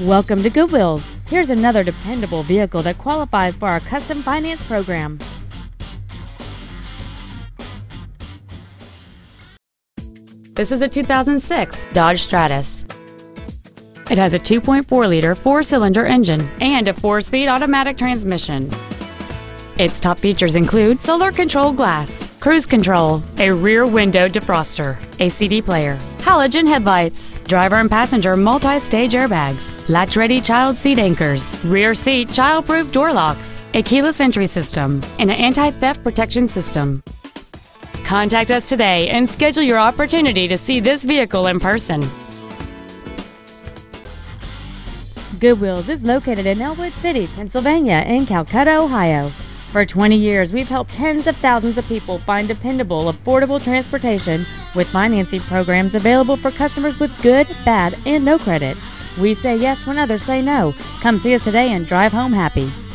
Welcome to Good Wheels. Here's another dependable vehicle that qualifies for our custom finance program. This is a 2006 Dodge Stratus. It has a 2.4-liter four-cylinder engine and a four-speed automatic transmission. Its top features include solar controlled glass, cruise control, a rear window defroster, a CD player, halogen headlights, driver and passenger multi-stage airbags, latch-ready child seat anchors, rear seat child-proof door locks, a keyless entry system, and an anti-theft protection system. Contact us today and schedule your opportunity to see this vehicle in person. Good Wheels is located in Elwood City, Pennsylvania, and Calcutta, Ohio. For 20 years, we've helped tens of thousands of people find dependable, affordable transportation with financing programs available for customers with good, bad, and no credit. We say yes when others say no. Come see us today and drive home happy.